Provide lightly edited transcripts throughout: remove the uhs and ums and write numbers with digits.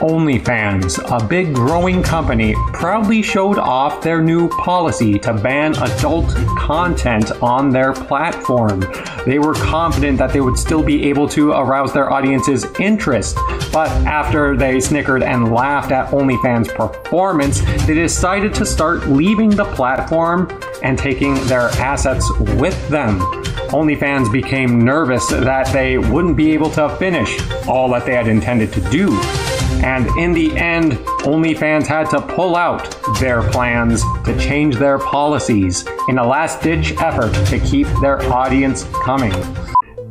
OnlyFans, a big growing company, proudly showed off their new policy to ban adult content on their platform. They were confident that they would still be able to arouse their audience's interest, but after they snickered and laughed at OnlyFans' performance, they decided to start leaving the platform and taking their assets with them. OnlyFans became nervous that they wouldn't be able to finish all that they had intended to do. And in the end, OnlyFans had to pull out their plans to change their policies in a last-ditch effort to keep their audience coming.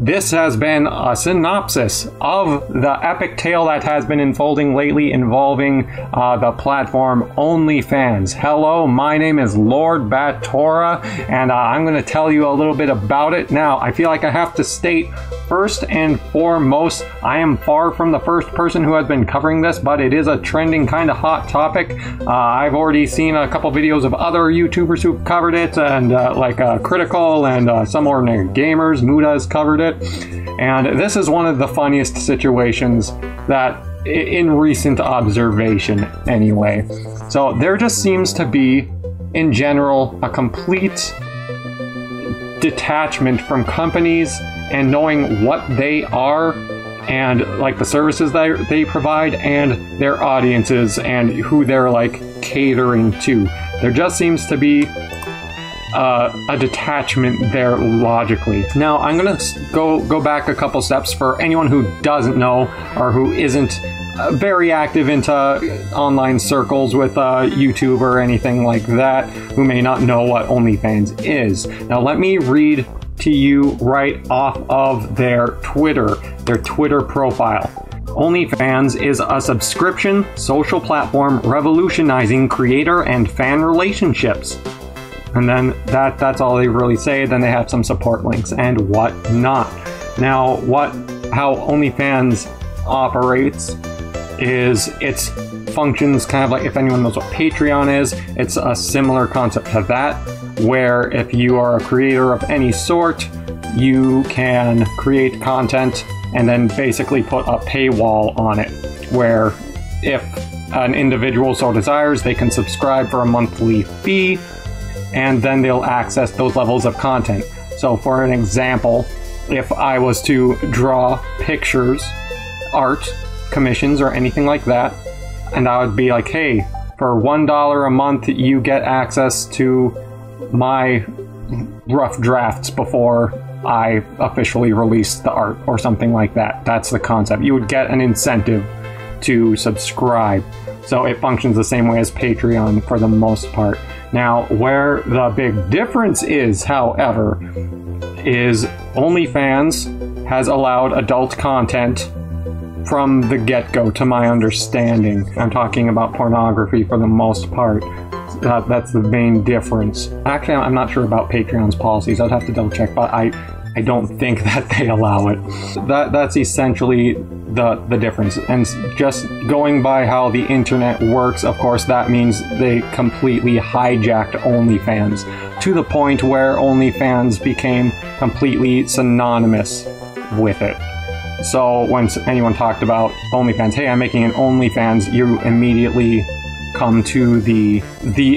This has been a synopsis of the epic tale that has been unfolding lately involving the platform OnlyFans. Hello, my name is Lord Battora, and I'm going to tell you a little bit about it. Now, I feel like I have to state first and foremost, I am far from the first person who has been covering this, but it is a trending kind of hot topic. I've already seen a couple videos of other YouTubers who've covered it, and like Critical and some Ordinary Gamers, Muda has covered it. And this is one of the funniest situations that in recent observation anyway. So there just seems to be, in general, a complete detachment from companies and knowing what they are and like the services that they provide and their audiences and who they're like catering to. There just seems to be a detachment there logically. Now, I'm gonna go back a couple steps for anyone who doesn't know or who isn't very active into online circles with YouTube or anything like that, who may not know what OnlyFans is. Now, let me read to you right off of their Twitter profile. OnlyFans is a subscription social platform revolutionizing creator and fan relationships. And then that's all they really say. Then they have some support links and whatnot. Now, how OnlyFans operates is its functions kind of like, if anyone knows what Patreon is, it's a similar concept to that, where if you are a creator of any sort, you can create content and then basically put a paywall on it, where if an individual so desires, they can subscribe for a monthly fee, and then they'll access those levels of content. So for an example, if I was to draw pictures, art, commissions, or anything like that, and I would be like, hey, for $1 a month, you get access to my rough drafts before I officially release the art or something like that. That's the concept. You would get an incentive to subscribe. So it functions the same way as Patreon for the most part. Now, where the big difference is, however, is OnlyFans has allowed adult content from the get-go, to my understanding. I'm talking about pornography for the most part. That's the main difference. Actually, I'm not sure about Patreon's policies. I'd have to double check, but I don't think that they allow it. That's essentially the difference. And just going by how the internet works, of course, that means they completely hijacked OnlyFans to the point where OnlyFans became completely synonymous with it. So when anyone talked about OnlyFans, hey, I'm making an OnlyFans, you immediately come to the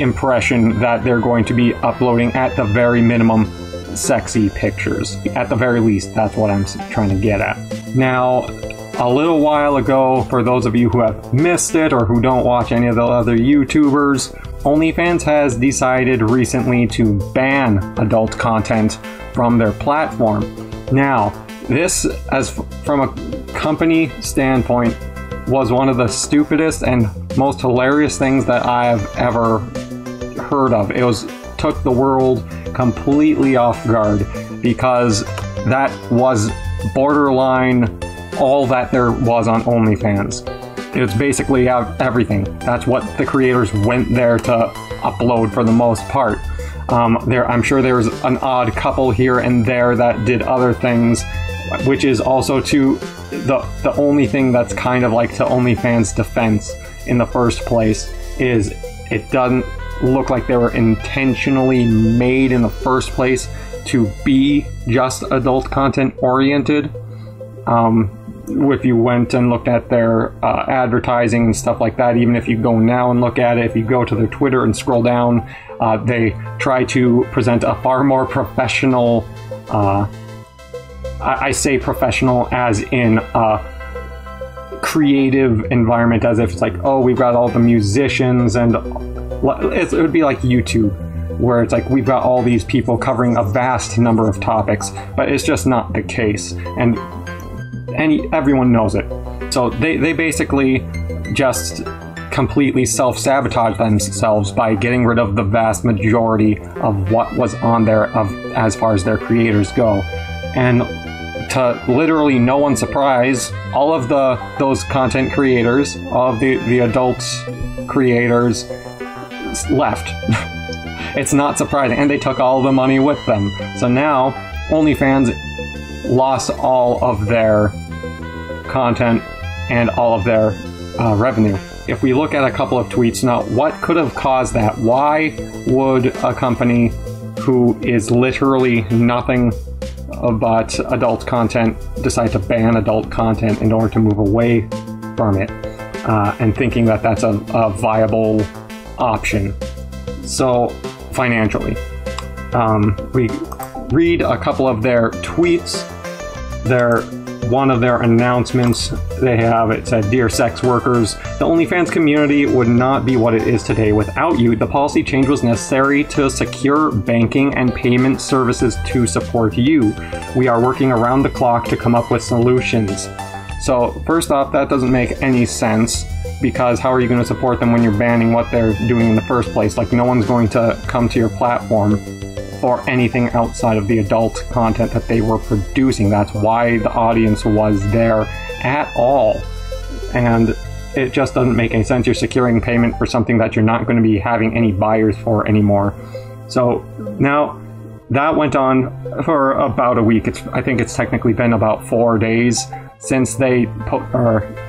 impression that they're going to be uploading, at the very minimum, sexy pictures. At the very least, that's what I'm trying to get at. Now, a little while ago, for those of you who have missed it or who don't watch any of the other YouTubers, OnlyFans has decided recently to ban adult content from their platform. Now, this, as from a company standpoint, was one of the stupidest and most hilarious things that I've ever heard of. It took the world completely off guard, because that was borderline all that there was on OnlyFans. It's basically everything. That's what the creators went there to upload for the most part. I'm sure there was an odd couple here and there that did other things, which is also to the only thing that's kind of like to OnlyFans' defense in the first place is it doesn't look like they were intentionally made in the first place to be just adult content oriented. if you went and looked at their advertising and stuff like that, even if you go now and look at it, if you go to their Twitter and scroll down, they try to present a far more professional, I say professional as in creative environment, as if it's like, oh, we've got all the musicians, and it would be like YouTube, where it's like we've got all these people covering a vast number of topics, but it's just not the case, and everyone knows it. So they basically just completely self-sabotage themselves by getting rid of the vast majority of what was on there as far as their creators go. And to literally no one's surprise, all of those content creators, all of the adult creators left. It's not surprising, and they took all the money with them. So now OnlyFans lost all of their content and all of their revenue. If we look at a couple of tweets now, what could have caused that? Why would a company who is literally nothing but adult content decide to ban adult content in order to move away from it, and thinking that that's a viable option? So financially, we read a couple of their tweets. One of their announcements they have, it said, "Dear sex workers, the OnlyFans community would not be what it is today without you. The policy change was necessary to secure banking and payment services to support you. We are working around the clock to come up with solutions." So first off, that doesn't make any sense, because how are you going to support them when you're banning what they're doing in the first place? Like, no one's going to come to your platform for anything outside of the adult content that they were producing. That's why the audience was there at all. And it just doesn't make any sense. You're securing payment for something that you're not going to be having any buyers for anymore. So now that went on for about a week. I think it's technically been about 4 days since they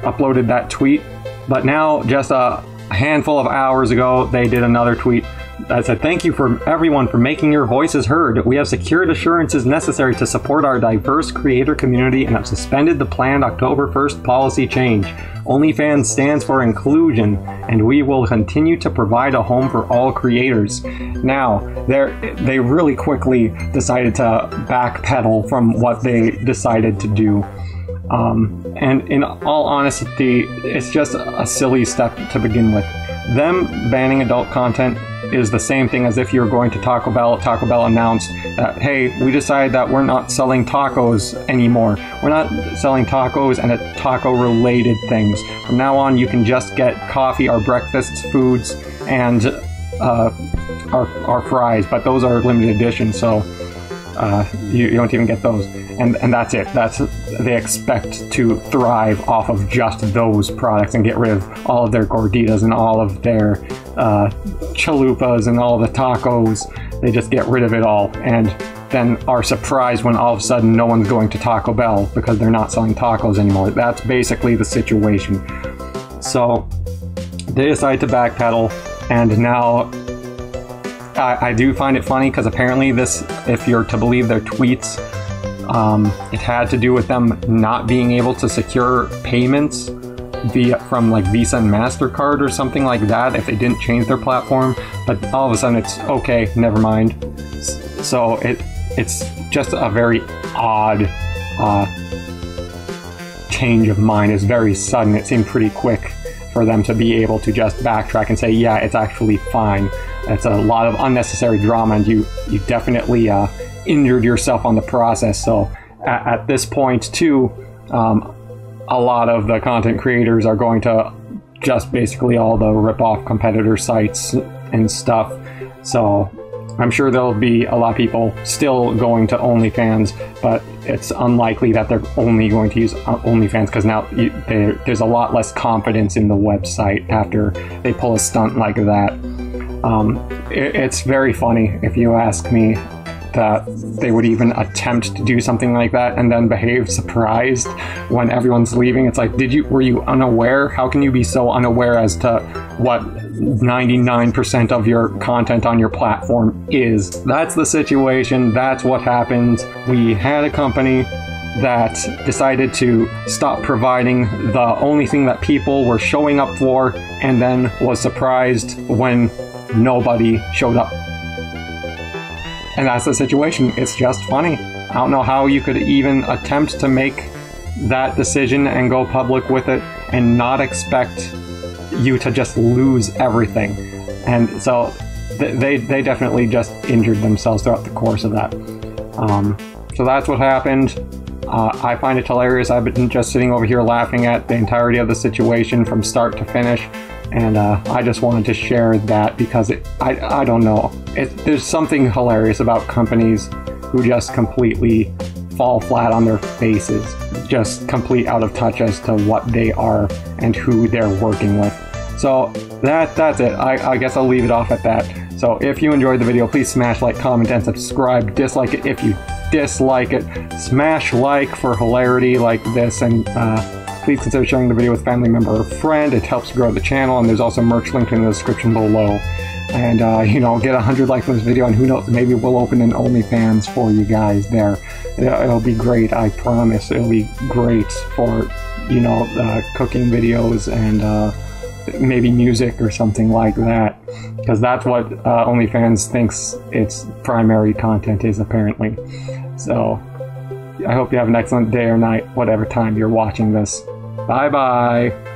uploaded that tweet. But now, just a handful of hours ago, they did another tweet that said, "Thank you for everyone for making your voices heard. We have secured assurances necessary to support our diverse creator community and have suspended the planned October 1st policy change. OnlyFans stands for inclusion, and we will continue to provide a home for all creators." Now, they really quickly decided to backpedal from what they decided to do. And in all honesty, it's just a silly step to begin with. Them banning adult content is the same thing as if you're going to Taco Bell. Taco Bell announced that, hey, we decided that we're not selling tacos anymore. We're not selling tacos and taco-related things. From now on, you can just get coffee, our breakfasts, foods, and our fries, but those are limited edition, so you don't even get those. And that's it. They expect to thrive off of just those products and get rid of all of their gorditas and all of their chalupas and all the tacos. They just get rid of it all, and then are surprised when all of a sudden no one's going to Taco Bell because they're not selling tacos anymore. That's basically the situation. So they decide to backpedal, and now I do find it funny, because apparently this, if you're to believe their tweets, it had to do with them not being able to secure payments from like Visa and MasterCard or something like that if they didn't change their platform. But all of a sudden it's, okay, never mind. So it's just a very odd change of mind. It's very sudden. It seemed pretty quick for them to be able to just backtrack and say, yeah, it's actually fine. It's a lot of unnecessary drama, and you definitely injured yourself on the process. So at this point too, a lot of the content creators are going to just basically all the rip-off competitor sites and stuff. So I'm sure there'll be a lot of people still going to OnlyFans, but it's unlikely that they're only going to use OnlyFans, because now there's a lot less confidence in the website after they pull a stunt like that. It's very funny, if you ask me, that they would even attempt to do something like that and then behave surprised when everyone's leaving. It's like, were you unaware? How can you be so unaware as to what 99% of your content on your platform is? That's the situation. That's what happens. We had a company that decided to stop providing the only thing that people were showing up for, and then was surprised when nobody showed up. And that's the situation. It's just funny. I don't know how you could even attempt to make that decision and go public with it and not expect you to just lose everything. And so they definitely just injured themselves throughout the course of that. So that's what happened. I find it hilarious. I've been just sitting over here laughing at the entirety of the situation from start to finish. And I just wanted to share that because I don't know. There's something hilarious about companies who just completely fall flat on their faces, just complete out of touch as to what they are and who they're working with. So that's it. I guess I'll leave it off at that. So if you enjoyed the video, please smash like, comment, and subscribe. Dislike it if you dislike it. Smash like for hilarity like this, and please consider sharing the video with a family member or friend. It helps grow the channel, and there's also merch linked in the description below. And, you know, get 100 likes on this video, and who knows, maybe we'll open an OnlyFans for you guys there. It'll be great, I promise. It'll be great for, you know, cooking videos and maybe music or something like that. Because that's what OnlyFans thinks its primary content is, apparently. So, I hope you have an excellent day or night, whatever time you're watching this. Bye-bye!